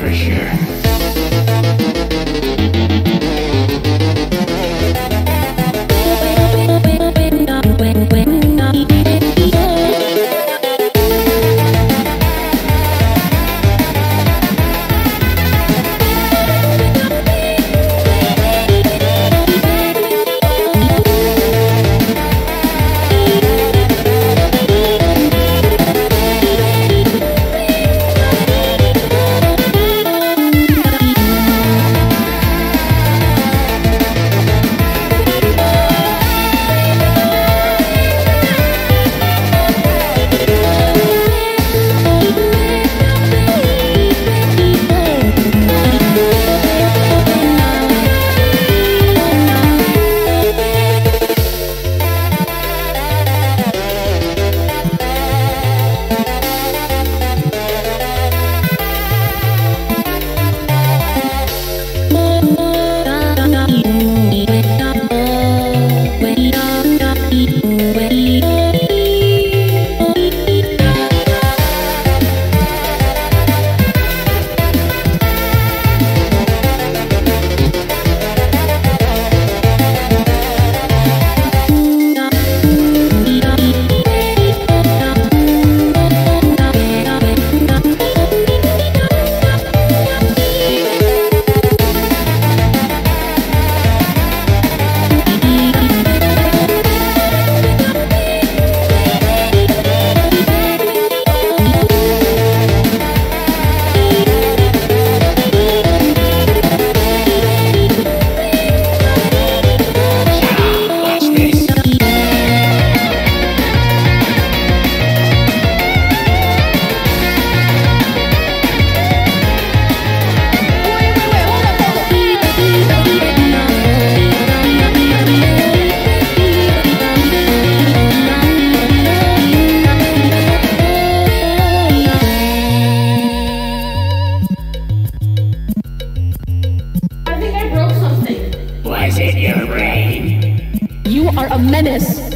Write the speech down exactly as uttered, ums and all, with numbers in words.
for sure. Was it your brain? You are a menace.